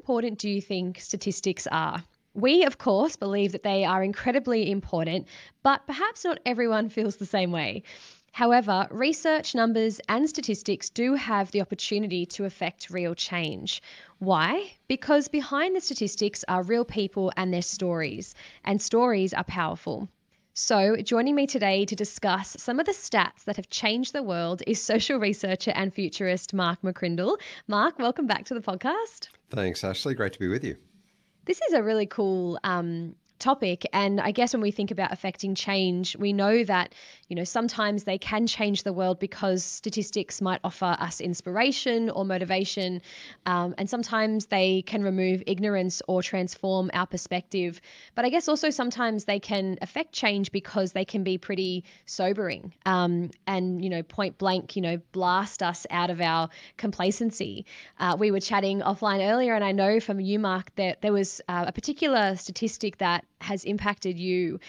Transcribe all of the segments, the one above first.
important do you think statistics are? We, of course, believe that they are incredibly important, but perhaps not everyone feels the same way. However, research, numbers, and statistics do have the opportunity to affect real change. Why? Because behind the statistics are real people and their stories, and stories are powerful. So joining me today to discuss some of the stats that have changed the world is social researcher and futurist Mark McCrindle. Mark, welcome back to the podcast. Thanks, Ashley. Great to be with you. This is a really cool topic, and I guess when we think about affecting change, we know that, you know, sometimes they can change the world because statistics might offer us inspiration or motivation, and sometimes they can remove ignorance or transform our perspective. But I guess also sometimes they can affect change because they can be pretty sobering, and, you know, point blank, you know, blast us out of our complacency. We were chatting offline earlier, and I know from you, Mark, that there was a particular statistic that has impacted you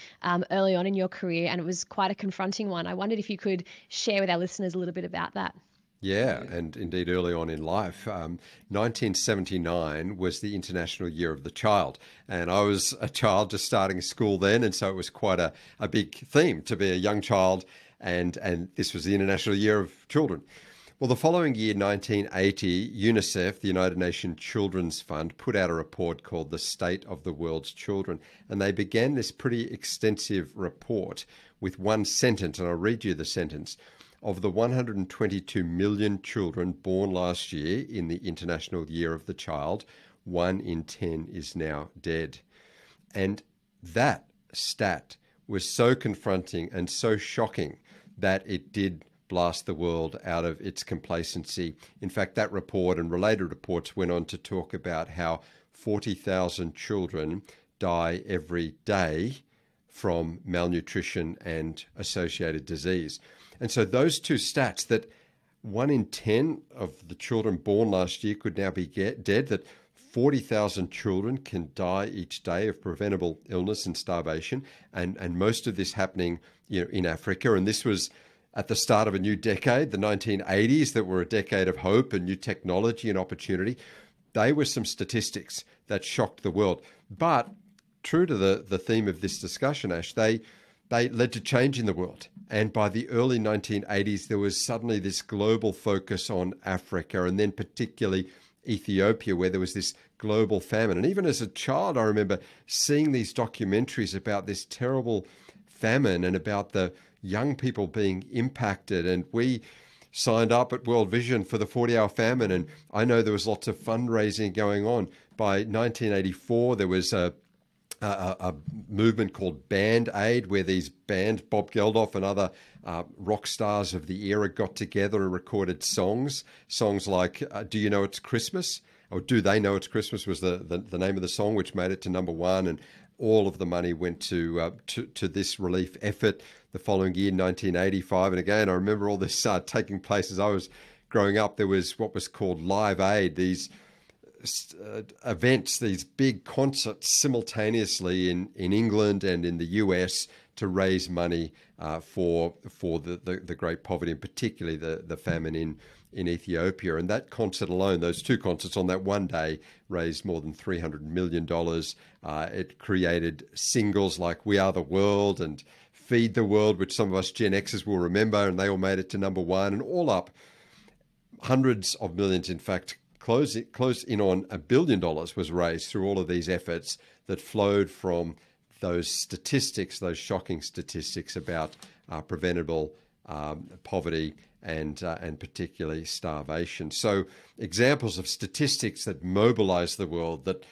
early on in your career, and it was quite a confronting one. I wondered if you could share with our listeners a little bit about that. Yeah, and indeed early on in life. 1979 was the International Year of the Child, and I was a child just starting school then, and so it was quite a big theme to be a young child, and this was the International Year of Children. Well, the following year, 1980, UNICEF, the United Nations Children's Fund, put out a report called The State of the World's Children, and they began this pretty extensive report with one sentence, and I'll read you the sentence. Of the 122 million children born last year in the International Year of the Child, 1 in 10 is now dead. And that stat was so confronting and so shocking that it did blast the world out of its complacency. In fact, that report and related reports went on to talk about how 40,000 children die every day from malnutrition and associated disease. And so those two stats, that 1 in 10 of the children born last year could now be dead, that 40,000 children can die each day of preventable illness and starvation, and most of this happening, you know, in Africa. And this was at the start of a new decade, the 1980s, that were a decade of hope and new technology and opportunity. They were some statistics that shocked the world. But true to the theme of this discussion, Ash, they led to change in the world. And by the early 1980s, there was suddenly this global focus on Africa, and then particularly Ethiopia, where there was this global famine. And even as a child, I remember seeing these documentaries about this terrible famine and about the young people being impacted. And we signed up at World Vision for the 40-hour famine. And I know there was lots of fundraising going on. By 1984, there was a movement called Band Aid, where these bands, Bob Geldof and other rock stars of the era, got together and recorded songs like Do You Know It's Christmas? Or Do They Know It's Christmas was the name of the song, which made it to #1. And all of the money went to this relief effort. The following year, 1985, and again, I remember all this taking place as I was growing up. There was what was called Live Aid, these events, these big concerts simultaneously in England and in the US to raise money for the great poverty, and particularly the famine in Ethiopia. And that concert alone, those two concerts on that one day, raised more than $300 million. It created singles like We Are the World and Feed the World, which some of us Gen Xers will remember, and they all made it to #1. And all up, hundreds of millions, in fact, close in on $1 billion was raised through all of these efforts that flowed from those statistics, those shocking statistics about preventable poverty and particularly starvation. So examples of statistics that mobilized the world, that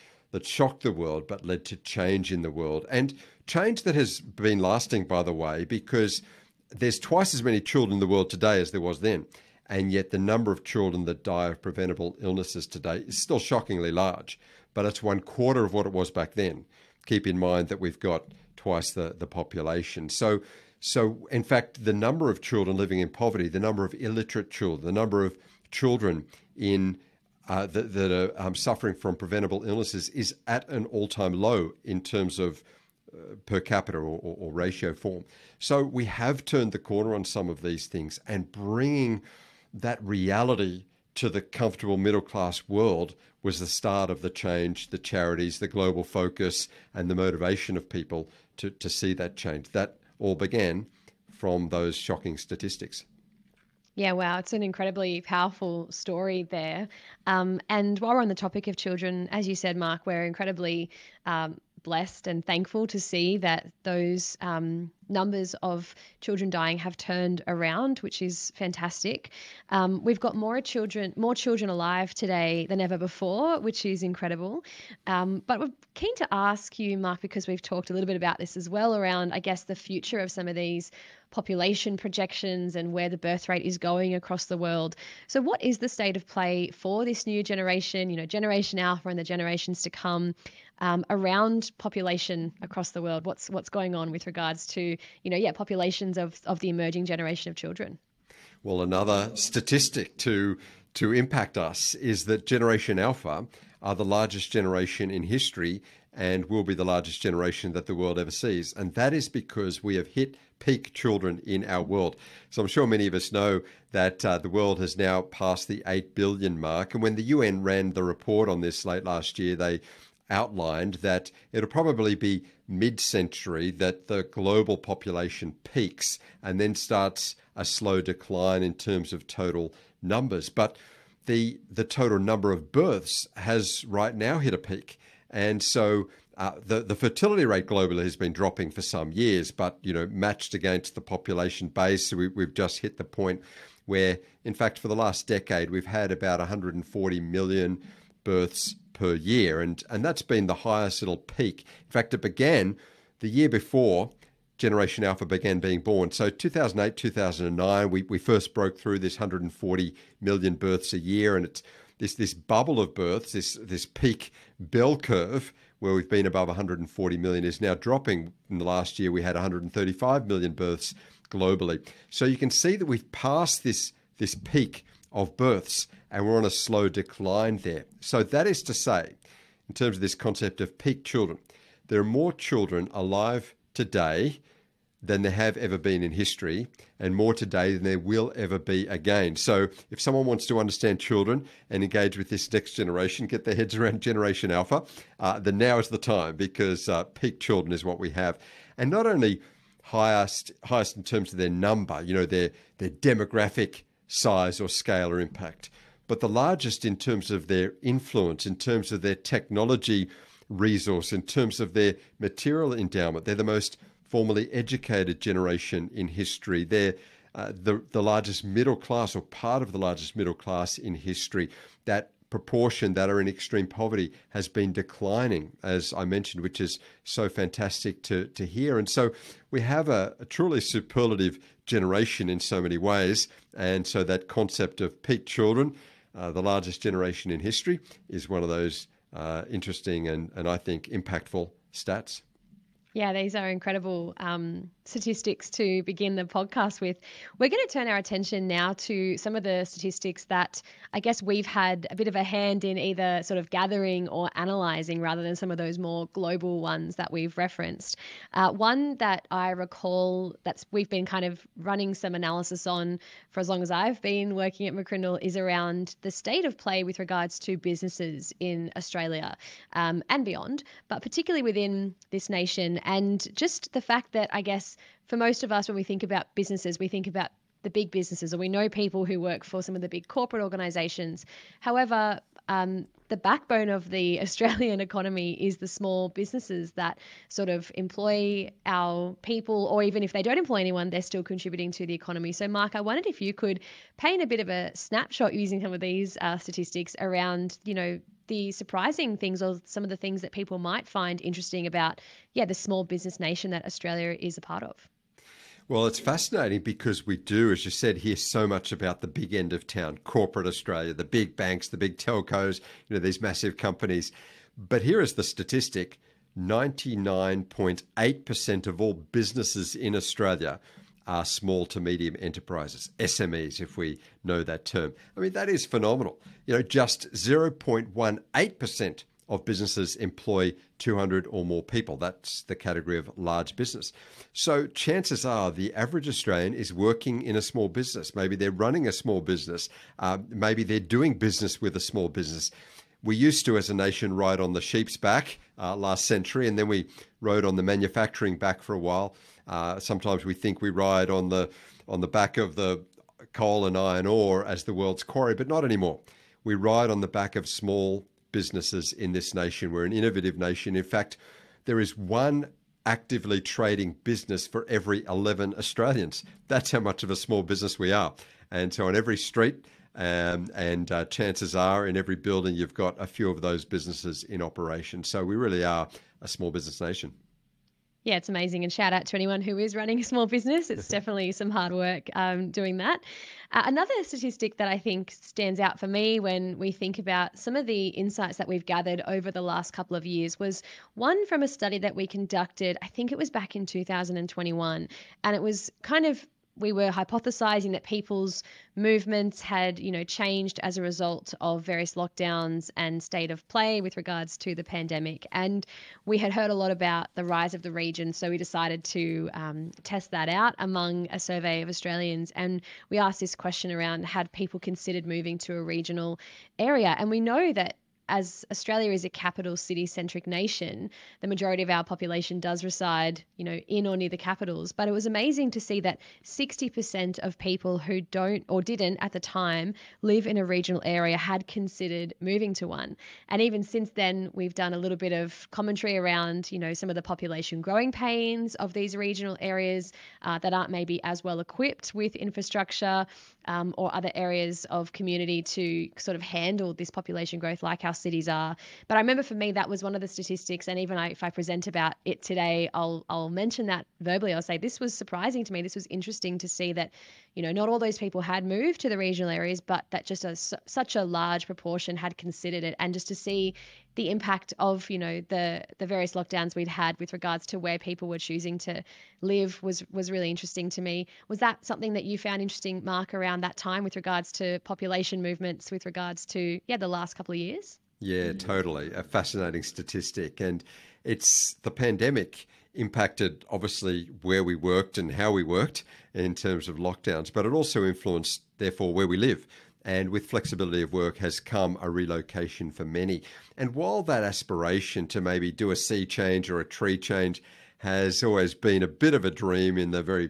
shocked the world, but led to change in the world. And change that has been lasting, by the way, because there's twice as many children in the world today as there was then. And yet the number of children that die of preventable illnesses today is still shockingly large, but it's 1/4 of what it was back then. Keep in mind that we've got twice the population. So in fact, the number of children living in poverty, the number of illiterate children, the number of children in that are suffering from preventable illnesses is at an all-time low in terms of per capita or ratio form. So we have turned the corner on some of these things, and bringing that reality to the comfortable middle-class world was the start of the change, the charities, the global focus, and the motivation of people to see that change. That all began from those shocking statistics. Yeah, wow, it's an incredibly powerful story there. And while we're on the topic of children, as you said, Mark, we're incredibly blessed and thankful to see that those numbers of children dying have turned around, which is fantastic. We've got more children alive today than ever before, which is incredible. But we're keen to ask you, Mark, because we've talked a little bit about this as well around, I guess, the future of some of these population projections and where the birth rate is going across the world. So what is the state of play for this new generation, you know, Generation Alpha and the generations to come around population across the world? What's going on with regards to, you know, yeah, populations of the emerging generation of children? Well, another statistic to impact us is that Generation Alpha are the largest generation in history and will be the largest generation that the world ever sees. And that is because we have hit peak children in our world. So I'm sure many of us know that the world has now passed the 8 billion mark. And when the UN ran the report on this late last year, they outlined that it'll probably be mid-century that the global population peaks and then starts a slow decline in terms of total numbers. But the total number of births has right now hit a peak. And so the fertility rate globally has been dropping for some years, but, you know, matched against the population base, we've just hit the point where, in fact, for the last decade, we've had about 140 million births per year. And that's been the highest little peak. In fact, it began the year before Generation Alpha began being born. So 2008, 2009, we first broke through this 140 million births a year. And it's this bubble of births, this peak bell curve where we've been above 140 million is now dropping. In the last year, we had 135 million births globally. So you can see that we've passed this peak of births and we're on a slow decline there. So that is to say, in terms of this concept of peak children, there are more children alive today than there have ever been in history, and more today than there will ever be again. So if someone wants to understand children and engage with this next generation, get their heads around Generation Alpha, then now is the time, because peak children is what we have. And not only highest in terms of their number, you know, their demographic size or scale or impact, but the largest in terms of their influence, in terms of their technology resource, in terms of their material endowment. They're the most formally educated generation in history. They're the largest middle class, or part of the largest middle class in history. That proportion that are in extreme poverty has been declining, as I mentioned, which is so fantastic to hear. And so we have a truly superlative generation in so many ways. And so that concept of peak children, the largest generation in history, is one of those interesting and I think impactful stats. Yeah, these are incredible statistics to begin the podcast with. We're going to turn our attention now to some of the statistics that I guess we've had a bit of a hand in either sort of gathering or analysing, rather than some of those more global ones that we've referenced. One that I recall that we've been kind of running some analysis on for as long as I've been working at McCrindle is around the state of play with regards to businesses in Australia and beyond, but particularly within this nation. And just the fact that, I guess, for most of us, when we think about businesses, we think about the big businesses, or we know people who work for some of the big corporate organisations. However, the backbone of the Australian economy is the small businesses that sort of employ our people, or even if they don't employ anyone, they're still contributing to the economy. So, Mark, I wondered if you could paint a bit of a snapshot using some of these statistics around, you know, the surprising things or some of the things that people might find interesting about, yeah, the small business nation that Australia is a part of. Well, it's fascinating because we do, as you said, hear so much about the big end of town, corporate Australia, the big banks, the big telcos, you know, these massive companies. But here is the statistic: 99.8% of all businesses in Australia are small to medium enterprises, SMEs, if we know that term. I mean, that is phenomenal. You know, just 0.18% of businesses employ 200 or more people. That's the category of large business. So chances are the average Australian is working in a small business. Maybe they're running a small business. Maybe they're doing business with a small business. We used to, as a nation, ride on the sheep's back last century, and then we rode on the manufacturing back for a while. Sometimes we think we ride on the back of the coal and iron ore as the world's quarry, but not anymore. We ride on the back of small businesses in this nation. We're an innovative nation. In fact, there is one actively trading business for every 11 Australians. That's how much of a small business we are. And so on every street and chances are in every building, you've got a few of those businesses in operation. So we really are a small business nation. Yeah, it's amazing. And shout out to anyone who is running a small business. It's definitely some hard work doing that. Another statistic that I think stands out for me when we think about some of the insights that we've gathered over the last couple of years was one from a study that we conducted, I think it was back in 2021. And it was kind of, we were hypothesizing that people's movements had, changed as a result of various lockdowns and state of play with regards to the pandemic. And we had heard a lot about the rise of the region. So we decided to test that out among a survey of Australians. And we asked this question around, had people considered moving to a regional area? And we know that as Australia is a capital city-centric nation, the majority of our population does reside, in or near the capitals. But it was amazing to see that 60% of people who don't or didn't at the time live in a regional area had considered moving to one. And even since then, we've done a little bit of commentary around, some of the population growing pains of these regional areas that aren't maybe as well equipped with infrastructure or other areas of community to sort of handle this population growth like our cities are. But I remember for me, that was one of the statistics. And even if I present about it today, I'll mention that verbally. I'll say, this was surprising to me. This was interesting to see that, not all those people had moved to the regional areas, but that just such a large proportion had considered it. And just to see the impact of, the various lockdowns we'd had with regards to where people were choosing to live was really interesting to me. Was that something that you found interesting, Mark, around that time with regards to population movements, with regards to, the last couple of years? Yeah, totally. A fascinating statistic. And it's the pandemic impacted obviously where we worked and how we worked in terms of lockdowns, but it also influenced, therefore, where we live. And with flexibility of work has come a relocation for many. And while that aspiration to maybe do a sea change or a tree change has always been a bit of a dream in the very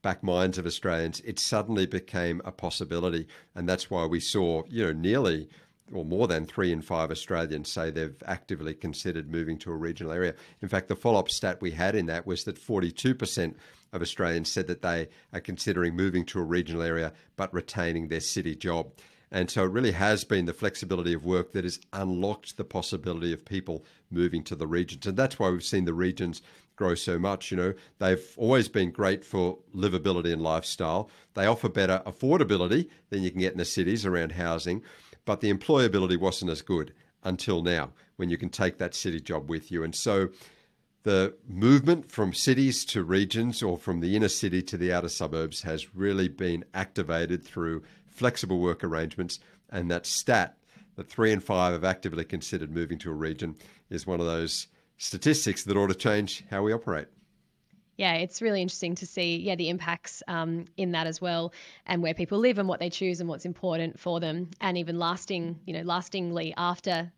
back minds of Australians, it suddenly became a possibility. And that's why we saw, nearly or more than 3 in 5 Australians say they've actively considered moving to a regional area. In fact, the follow-up stat we had in that was that 42% of Australians said that they are considering moving to a regional area but retaining their city job. And so it really has been the flexibility of work that has unlocked the possibility of people moving to the regions. And that's why we've seen the regions grow so much. They've always been great for livability and lifestyle. They offer better affordability than you can get in the cities around housing. But the employability wasn't as good until now, when you can take that city job with you. And so the movement from cities to regions, or from the inner city to the outer suburbs, has really been activated through flexible work arrangements. And that stat that 3 in 5 have actively considered moving to a region is one of those statistics that ought to change how we operate. Yeah, it's really interesting to see, the impacts in that as well, and where people live and what they choose and what's important for them, and even lastingly after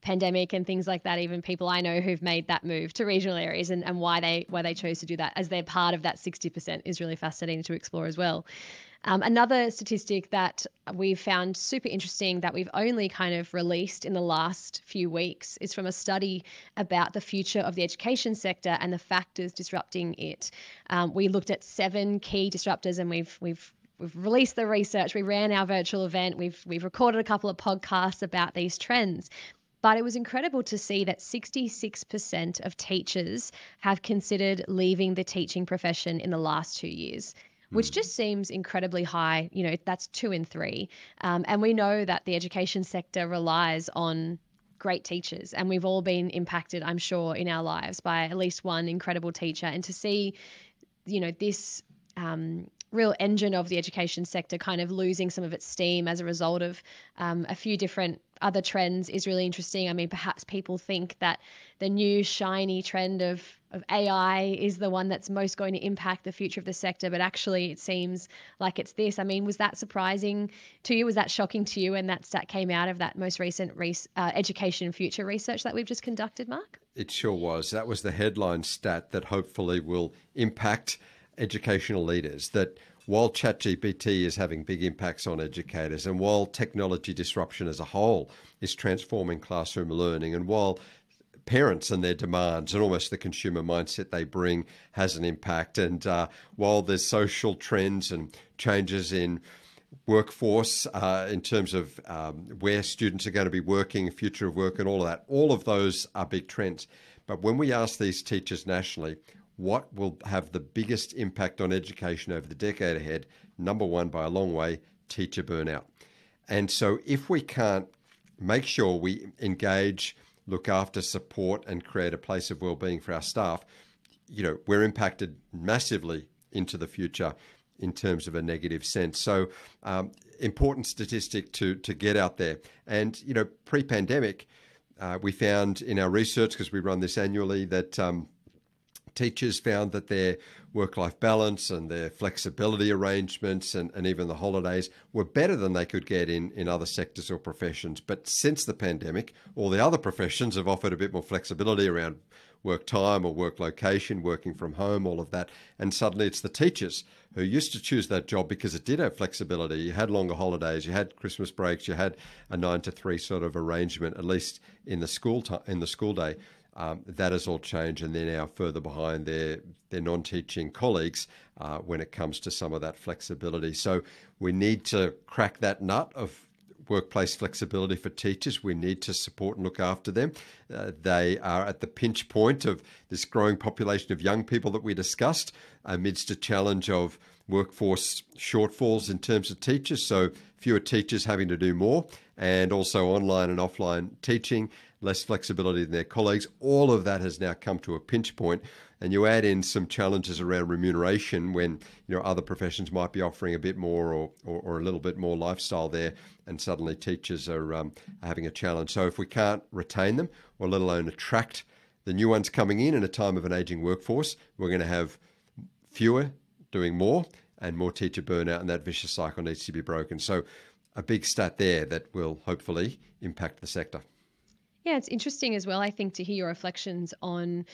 pandemic and things like that. Even people I know who've made that move to regional areas and why they chose to do that as they're part of that 60% is really fascinating to explore as well. Another statistic that we've found super interesting that we've only kind of released in the last few weeks is from a study about the future of the education sector and the factors disrupting it. We looked at 7 key disruptors, and we've released the research. We ran our virtual event. We've recorded a couple of podcasts about these trends. But it was incredible to see that 66% of teachers have considered leaving the teaching profession in the last 2 years. Which just seems incredibly high. That's 2 in 3. And we know that the education sector relies on great teachers, and we've all been impacted, I'm sure, in our lives by at least one incredible teacher. And to see, this real engine of the education sector kind of losing some of its steam as a result of a few different other trends is really interesting. I mean, perhaps people think that the new shiny trend of AI is the one that's most going to impact the future of the sector, but actually it seems like it's this. I mean, was that surprising to you? Was that shocking to you? And that stat came out of that most recent Education Future research that we've just conducted, Mark? It sure was. That was the headline stat that hopefully will impact educational leaders, that while ChatGPT is having big impacts on educators, and while technology disruption as a whole is transforming classroom learning, and while parents and their demands and almost the consumer mindset they bring has an impact, and while there's social trends and changes in workforce in terms of where students are going to be working, future of work and all of that, all of those are big trends. But when we ask these teachers nationally, what will have the biggest impact on education over the decade ahead? Number one, by a long way, teacher burnout. And so if we can't make sure we engage, look after, support and create a place of well-being for our staff, you know, we're impacted massively into the future in terms of a negative sense. So important statistic to get out there. And, you know, pre-pandemic, we found in our research, because we run this annually, that teachers found that their work-life balance and their flexibility arrangements and even the holidays were better than they could get in other sectors or professions. But since the pandemic, all the other professions have offered a bit more flexibility around work time or work location, working from home, all of that. And suddenly it's the teachers who used to choose that job because it did have flexibility. You had longer holidays, you had Christmas breaks, you had a 9 to 3 sort of arrangement, at least in the school time, in the school day. That has all changed, and they're now further behind their non-teaching colleagues when it comes to some of that flexibility. So we need to crack that nut of workplace flexibility for teachers. We need to support and look after them. They are at the pinch point of this growing population of young people that we discussed amidst a challenge of workforce shortfalls in terms of teachers. So fewer teachers having to do more, and also online and offline teaching, less flexibility than their colleagues. All of that has now come to a pinch point. And you add in some challenges around remuneration when, you know, other professions might be offering a bit more or a little bit more lifestyle there, and suddenly teachers are having a challenge. So if we can't retain them, or let alone attract the new ones coming in a time of an aging workforce, we're going to have fewer doing more and more teacher burnout, and that vicious cycle needs to be broken. So a big stat there that will hopefully impact the sector. Yeah, it's interesting as well, I think, to hear your reflections on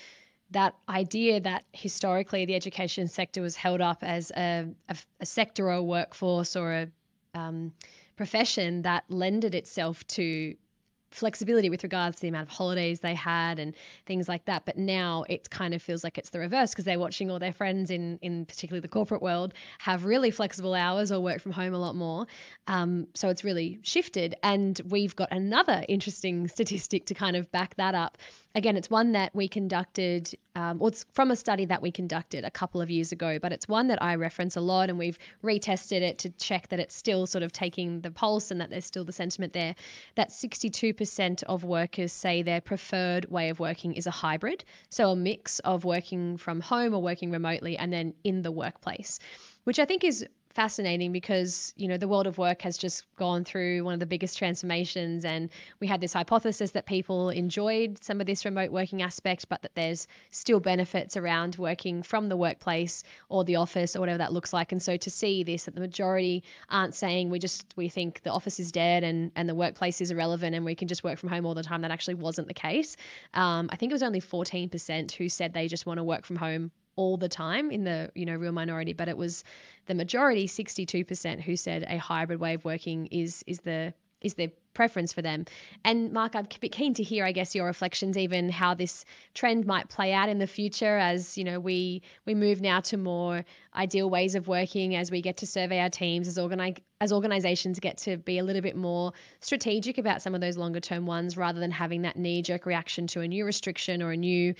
that idea that historically the education sector was held up as a sector or a workforce or a profession that lended itself to flexibility with regards to the amount of holidays they had and things like that. But now it kind of feels like it's the reverse, because they're watching all their friends in particularly the corporate world have really flexible hours or work from home a lot more. So it's really shifted. And we've got another interesting statistic to kind of back that up. Again, it's one that we conducted, or it's from a study that we conducted a couple of years ago, but it's one that I reference a lot, and we've retested it to check that it's still sort of taking the pulse and that there's still the sentiment there, that 62% of workers say their preferred way of working is a hybrid. So a mix of working from home or working remotely and then in the workplace, which I think is fascinating because, you know, the world of work has just gone through one of the biggest transformations, and we had this hypothesis that people enjoyed some of this remote working aspect, but that there's still benefits around working from the workplace or the office or whatever that looks like. And so to see this, that the majority aren't saying we think the office is dead and the workplace is irrelevant and we can just work from home all the time, that actually wasn't the case. I think it was only 14% who said they just want to work from home all the time, in the, you know, real minority, but it was the majority, 62%, who said a hybrid way of working is the preference for them. And Mark, I'd be keen to hear, I guess, your reflections, even how this trend might play out in the future as, you know, we move now to more ideal ways of working, as we get to survey our teams, as organizations get to be a little bit more strategic about some of those longer term ones, rather than having that knee jerk reaction to a new restriction or a new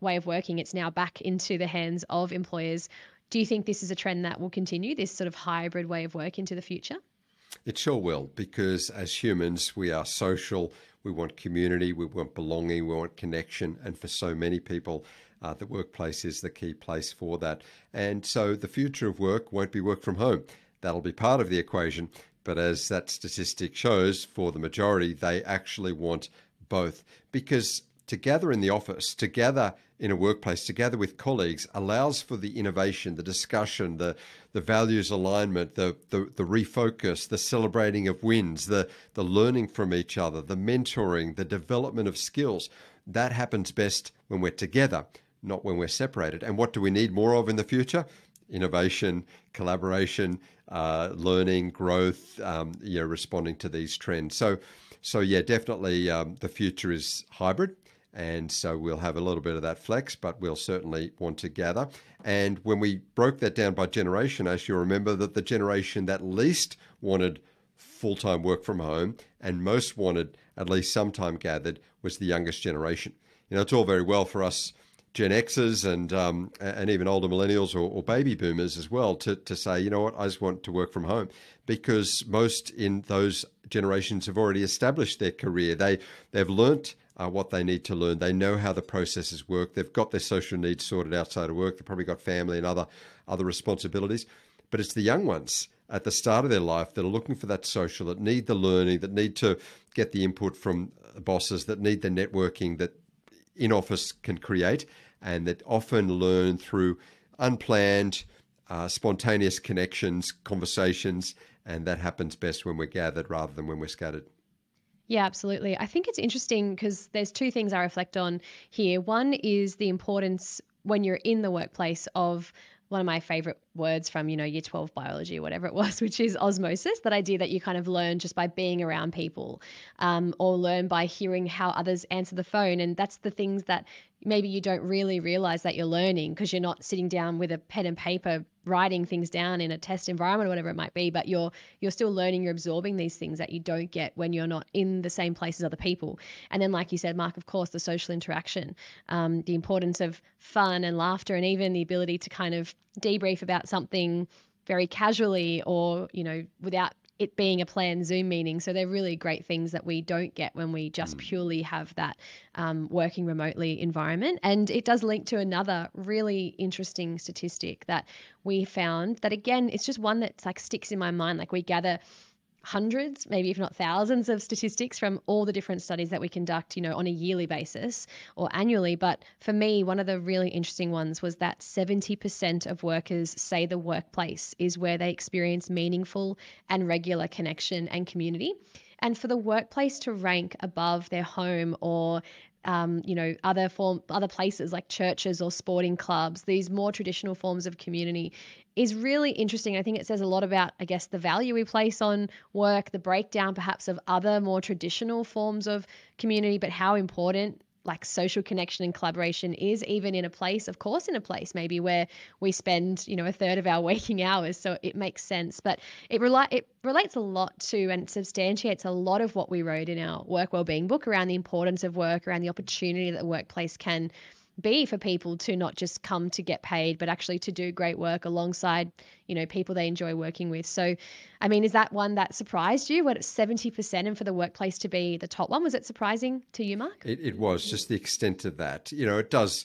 way of working. It's now back into the hands of employers. Do you think this is a trend that will continue, this sort of hybrid way of work, into the future? It sure will, because as humans, we are social, we want community, we want belonging, we want connection. And for so many people, the workplace is the key place for that. And so the future of work won't be work from home. That'll be part of the equation, But as that statistic shows, for the majority, they actually want both. Because to gather in the office, to gather in a workplace, to gather with colleagues, allows for the innovation, the discussion, the values alignment, the refocus, the celebrating of wins, the learning from each other, the mentoring, the development of skills. That happens best when we're together, not when we're separated. And what do we need more of in the future? Innovation, collaboration, learning, growth, responding to these trends. So yeah, definitely the future is hybrid. And so we'll have a little bit of that flex, but we'll certainly want to gather. And when we broke that down by generation, as you'll remember, that the generation that least wanted full-time work from home and most wanted at least sometime gathered was the youngest generation. You know, it's all very well for us Gen Xers and even older millennials or baby boomers as well to say, you know what, I just want to work from home, because most in those generations have already established their career. They've learnt what they need to learn. They know how the processes work. They've got their social needs sorted outside of work. They've probably got family and other responsibilities. But it's the young ones at the start of their life that are looking for that social, that need the learning, that need to get the input from bosses, that need the networking that in-office can create, and that often learn through unplanned, spontaneous connections, conversations, and that happens best when we're gathered rather than when we're scattered. Yeah, absolutely. I think it's interesting because there's two things I reflect on here. One is the importance when you're in the workplace of one of my favorite words from, you know, year 12 biology, whatever it was, which is osmosis, that idea that you kind of learn just by being around people, or learn by hearing how others answer the phone. And that's the things that maybe you don't really realize that you're learning, because you're not sitting down with a pen and paper writing things down in a test environment or whatever it might be, but you're still learning, you're absorbing these things that you don't get when you're not in the same place as other people. And then, like you said, Mark, of course, the social interaction, the importance of fun and laughter, and even the ability to kind of debrief about something very casually or, you know, without it being a planned Zoom meeting. So they're really great things that we don't get when we just purely have that working remotely environment. And it does link to another really interesting statistic that we found that, again, it's just one that's like sticks in my mind. Like, we gather hundreds, maybe if not thousands, of statistics from all the different studies that we conduct, you know, on a yearly basis or annually. But for me, one of the really interesting ones was that 70% of workers say the workplace is where they experience meaningful and regular connection and community. And for the workplace to rank above their home or other places like churches or sporting clubs, these more traditional forms of community, is really interesting. I think it says a lot about, I guess, the value we place on work, the breakdown perhaps of other more traditional forms of community, but how important like social connection and collaboration is, even in a place, of course, in a place maybe where we spend, you know, a third of our waking hours. So it makes sense, but it relates a lot to and substantiates a lot of what we wrote in our work wellbeing book around the importance of work, around the opportunity that the workplace can be for people to not just come to get paid, but actually to do great work alongside, you know, people they enjoy working with. So, I mean, is that one that surprised you? What, it's 70%, and for the workplace to be the top one, was it surprising to you, Mark? It was, just the extent of that. You know, it does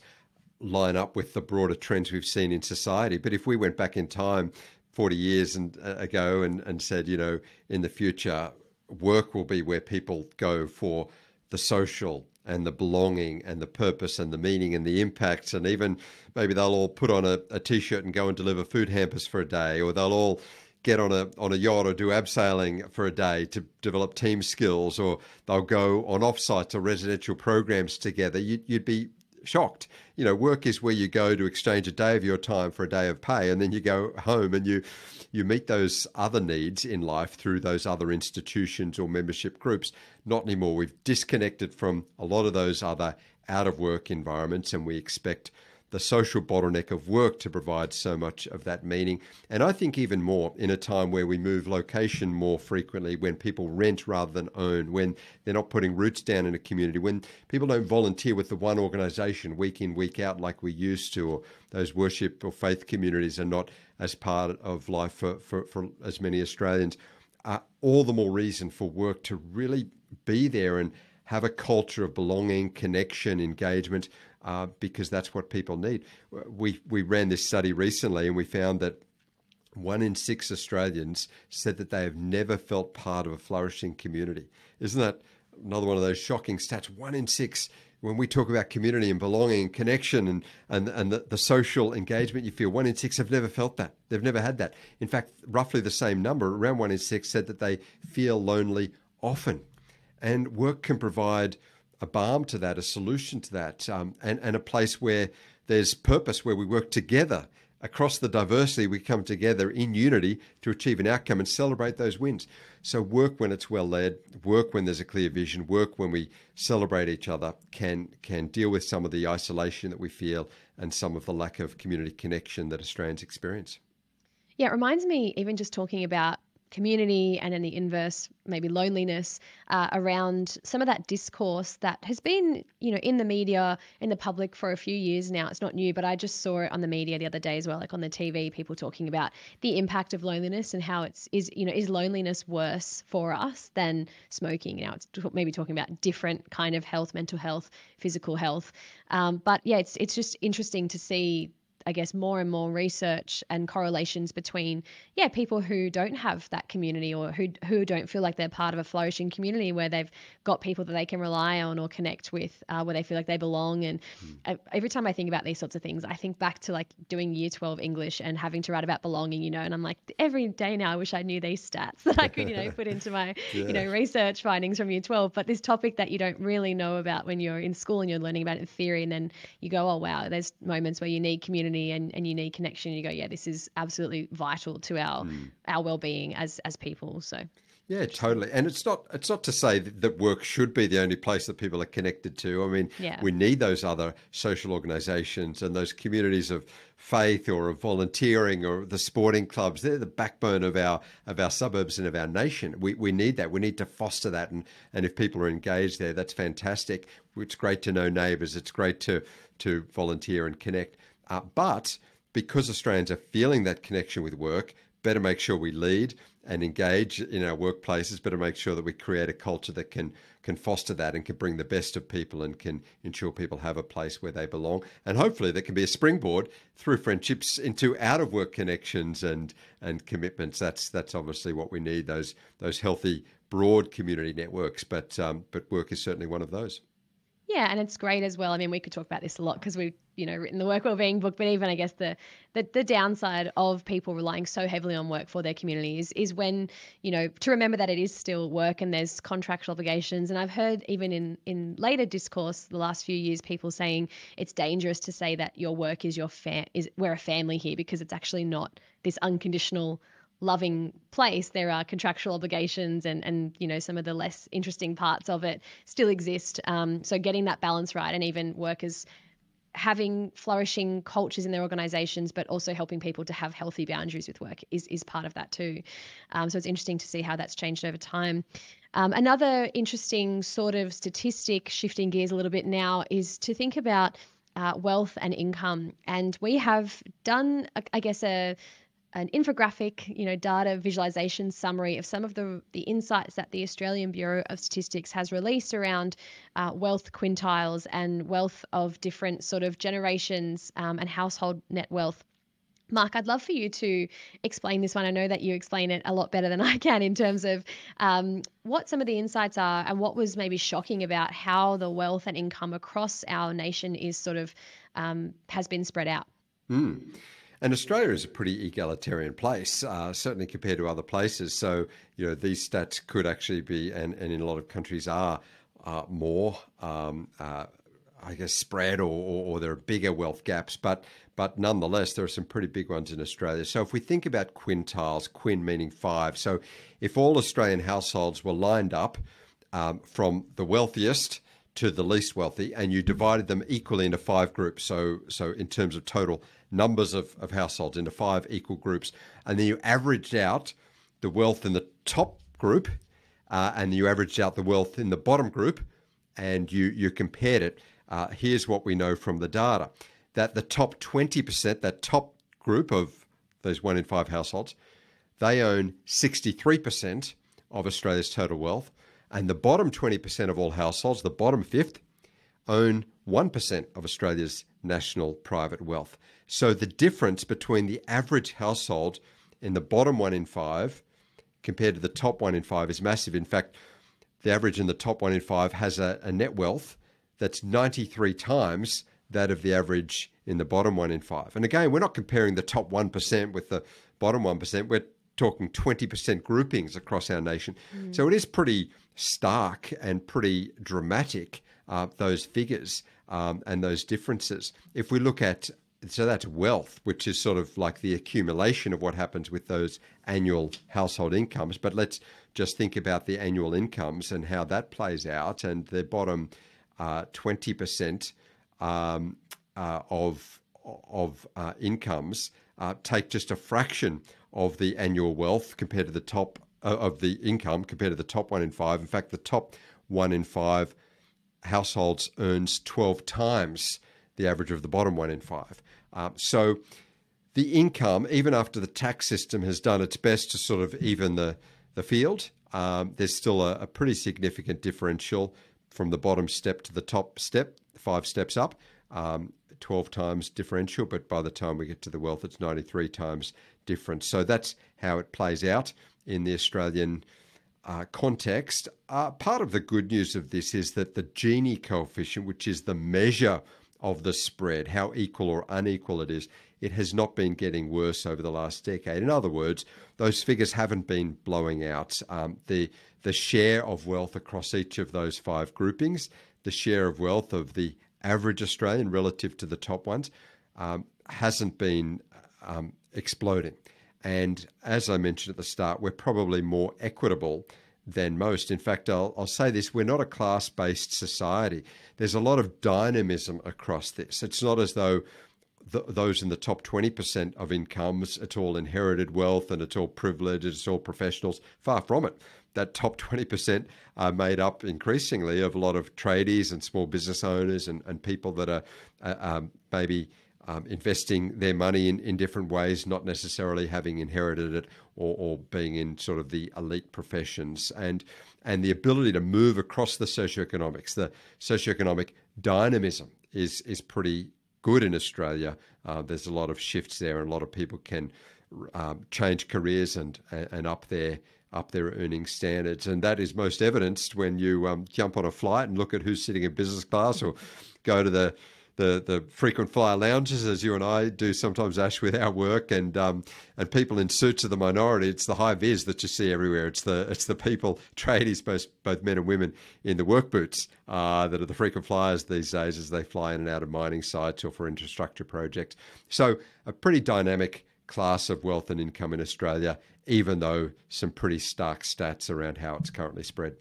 line up with the broader trends we've seen in society. But if we went back in time 40 years ago and said, you know, in the future, work will be where people go for the social and the belonging and the purpose and the meaning and the impacts. And even maybe they'll all put on a T-shirt and go and deliver food hampers for a day, or they'll all get on a yacht or do abseiling for a day to develop team skills, or they'll go on offsites or residential programs together. You'd be shocked. You know, work is where you go to exchange a day of your time for a day of pay, and then you go home and you meet those other needs in life through those other institutions or membership groups. Not anymore. We've disconnected from a lot of those other out of work environments, and we expect the social bottleneck of work to provide so much of that meaning. And I think even more in a time where we move location more frequently, when people rent rather than own, when they're not putting roots down in a community, when people don't volunteer with the one organization week in, week out like we used to, or those worship or faith communities are not as part of life for as many Australians, all the more reason for work to really be there and have a culture of belonging, connection, engagement, because that's what people need. We ran this study recently, and we found that 1 in 6 Australians said that they have never felt part of a flourishing community. Isn't that another one of those shocking stats? 1 in 6. When we talk about community and belonging and connection and the social engagement you feel, 1 in 6 have never felt that. They've never had that. In fact, roughly the same number, around 1 in 6, said that they feel lonely often. And work can provide a balm to that, a solution to that, and a place where there's purpose, where we work together. Across the diversity, we come together in unity to achieve an outcome and celebrate those wins. So work when it's well led, work when there's a clear vision, work when we celebrate each other can deal with some of the isolation that we feel and some of the lack of community connection that Australians experience. Yeah, it reminds me, even just talking about community and in the inverse, maybe loneliness, around some of that discourse that has been, you know, in the media, in the public for a few years now. It's not new, but I just saw it on the media the other day as well, like on the TV, people talking about the impact of loneliness and how is loneliness worse for us than smoking? You know, it's maybe talking about different kind of health, mental health, physical health. But yeah, it's just interesting to see, I guess, more and more research and correlations between, yeah, people who don't have that community or who don't feel like they're part of a flourishing community where they've got people that they can rely on or connect with, where they feel like they belong. And every time I think about these sorts of things, I think back to like doing year 12 English and having to write about belonging, you know, and I'm like, every day now, I wish I knew these stats that I could, you know, put into my, you know, research findings from year 12. But this topic that you don't really know about when you're in school and you're learning about it in theory, and then you go, oh, wow, there's moments where you need community and you need connection, and you go, yeah, this is absolutely vital to our well-being as people. So yeah, totally. And it's not to say that work should be the only place that people are connected to. I mean, we need those other social organizations and those communities of faith or of volunteering or the sporting clubs. They're the backbone of our suburbs and of our nation. We need that. We need to foster that. And if people are engaged there, that's fantastic. It's great to know neighbors. It's great to volunteer and connect. But because Australians are feeling that connection with work, better make sure we lead and engage in our workplaces, better make sure that we create a culture that can foster that and can bring the best of people and can ensure people have a place where they belong. And hopefully that can be a springboard through friendships into out-of-work connections and commitments. That's obviously what we need, those healthy, broad community networks. But work is certainly one of those. Yeah, and it's great as well. I mean, we could talk about this a lot because we've, you know, written the work wellbeing book, but even I guess the downside of people relying so heavily on work for their community is when, you know, to remember that it is still work and there's contractual obligations. And I've heard even in later discourse the last few years, people saying it's dangerous to say that your work is we're a family here, because it's actually not this unconditional loving place. There are contractual obligations and you know, some of the less interesting parts of it still exist. So getting that balance right, and even workers having flourishing cultures in their organizations, but also helping people to have healthy boundaries with work is part of that too. So it's interesting to see how that's changed over time. Another interesting sort of statistic, shifting gears a little bit now, is to think about wealth and income. And we have done, I guess, an infographic, you know, data visualization summary of some of the insights that the Australian Bureau of Statistics has released around wealth quintiles and wealth of different sort of generations and household net wealth. Mark, I'd love for you to explain this one. I know that you explain it a lot better than I can in terms of what some of the insights are and what was maybe shocking about how the wealth and income across our nation is sort of has been spread out. And Australia is a pretty egalitarian place, certainly compared to other places. So, you know, these stats could actually be, and in a lot of countries are, more, I guess, spread or there are bigger wealth gaps. But nonetheless, there are some pretty big ones in Australia. So if we think about quintiles, quin meaning 5. So if all Australian households were lined up from the wealthiest to the least wealthy, and you divided them equally into 5 groups, so in terms of total numbers of households into 5 equal groups, and then you averaged out the wealth in the top group, and you averaged out the wealth in the bottom group, and you compared it, here's what we know from the data, that the top 20%, that top group of those 1 in 5 households, they own 63% of Australia's total wealth. And the bottom 20% of all households, the bottom fifth, own 1% of Australia's national private wealth. So the difference between the average household and the bottom one in five compared to the top one in five is massive. In fact, the average in the top one in five has a net wealth that's 93 times that of the average in the bottom one in five. And again, we're not comparing the top 1% with the bottom 1%. We're talking 20% groupings across our nation. Mm. So it is pretty stark and pretty dramatic, those figures and those differences. If we look at, so that's wealth, which is sort of like the accumulation of what happens with those annual household incomes. But let's just think about the annual incomes and how that plays out. And the bottom 20% of incomes take just a fraction of the annual wealth compared to the top of the income compared to the top one in five. In fact, the top one in five households earns 12 times the average of the bottom one in five. So the income, even after the tax system has done its best to sort of even the field, there's still a pretty significant differential from the bottom step to the top step, 5 steps up, 12 times differential, but by the time we get to the wealth, it's 93 times different. So that's how it plays out in the Australian context. Part of the good news of this is that the Gini coefficient, which is the measure of the spread, how equal or unequal it is, it has not been getting worse over the last decade. In other words, those figures haven't been blowing out. The share of wealth across each of those 5 groupings, the share of wealth of the average Australian relative to the top ones, hasn't been exploding. And as I mentioned at the start, we're probably more equitable than most. In fact, I'll say this, we're not a class-based society. There's a lot of dynamism across this. It's not as though those in the top 20% of incomes, it's all inherited wealth and it's all privilege, it's all professionals. Far from it. That top 20% are made up increasingly of a lot of tradies and small business owners and people that are maybe investing their money in different ways, not necessarily having inherited it or being in sort of the elite professions. And the ability to move across the socioeconomic dynamism is pretty good in Australia. There's a lot of shifts there, and a lot of people can change careers and up their earning standards. And that is most evidenced when you jump on a flight and look at who's sitting in business class, or go to the frequent flyer lounges, as you and I do sometimes, Ash, with our work, and people in suits are the minority. It's the high vis that you see everywhere. It's the people, tradies, both men and women in the work boots that are the frequent flyers these days as they fly in and out of mining sites or for infrastructure projects. So a pretty dynamic class of wealth and income in Australia, even though some pretty stark stats around how it's currently spread.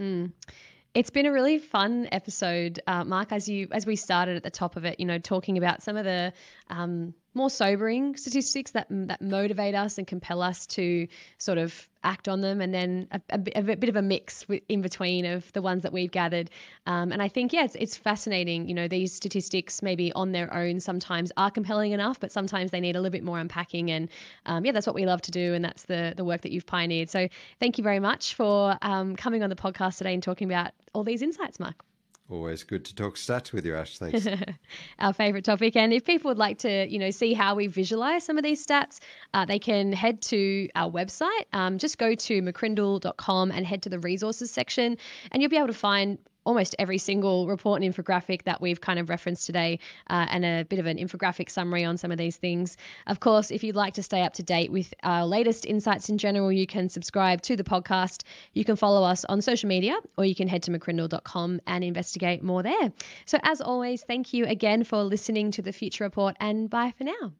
Mm. It's been a really fun episode, Mark, as we started at the top of it, you know, talking about some of the more sobering statistics that motivate us and compel us to sort of act on them, and then a bit of a mix in between of the ones that we've gathered. And I think, yeah, it's fascinating. You know, these statistics maybe on their own sometimes are compelling enough, but sometimes they need a little bit more unpacking. And yeah, that's what we love to do. And that's the work that you've pioneered. So thank you very much for coming on the podcast today and talking about all these insights, Mark. Always good to talk stats with you, Ash. Thanks. Our favourite topic. And if people would like to, you know, see how we visualise some of these stats, they can head to our website. Just go to mccrindle.com and head to the resources section, and you'll be able to find almost every single report and infographic that we've kind of referenced today, and a bit of an infographic summary on some of these things. Of course, if you'd like to stay up to date with our latest insights in general, you can subscribe to the podcast. You can follow us on social media, or you can head to mccrindle.com and investigate more there. So as always, thank you again for listening to The Future Report, and bye for now.